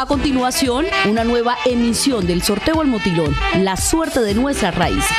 A continuación, una nueva emisión del sorteo El Motilón, La Suerte de Nuestras Raíces.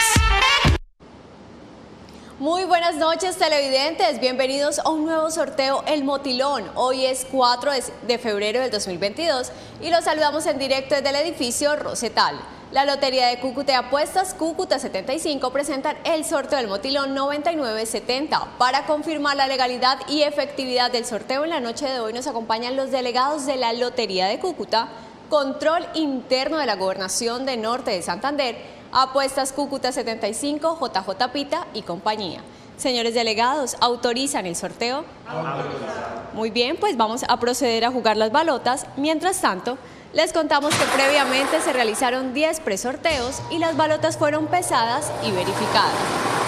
Muy buenas noches, televidentes, bienvenidos a un nuevo sorteo El Motilón. Hoy es 4 de febrero del 2022 y los saludamos en directo desde el edificio Rosetal. La Lotería de Cúcuta y Apuestas Cúcuta 75 presentan el sorteo del Motilón 9970. Para confirmar la legalidad y efectividad del sorteo, en la noche de hoy nos acompañan los delegados de la Lotería de Cúcuta, Control Interno de la Gobernación de Norte de Santander, Apuestas Cúcuta 75, JJ Pita y compañía. Señores delegados, ¿autorizan el sorteo? Autorizado. Muy bien, pues vamos a proceder a jugar las balotas. Mientras tanto, les contamos que previamente se realizaron 10 presorteos y las balotas fueron pesadas y verificadas.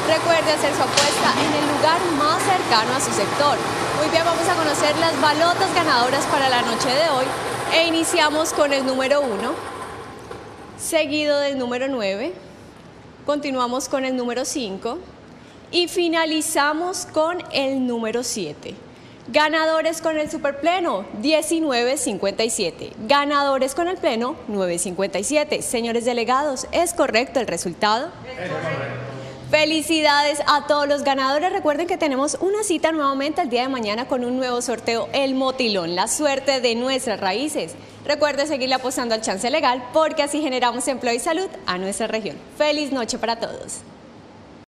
Recuerde hacer su apuesta en el lugar más cercano a su sector. Muy bien, vamos a conocer las balotas ganadoras para la noche de hoy e iniciamos con el número 1, seguido del número 9, continuamos con el número 5 y finalizamos con el número 7. Ganadores con el superpleno, 1957. Ganadores con el pleno, 957. Señores delegados, ¿es correcto el resultado? Es correcto. Felicidades a todos los ganadores. Recuerden que tenemos una cita nuevamente el día de mañana con un nuevo sorteo El Motilón, La Suerte de Nuestras Raíces. Recuerde seguir apostando al chance legal porque así generamos empleo y salud a nuestra región. Feliz noche para todos.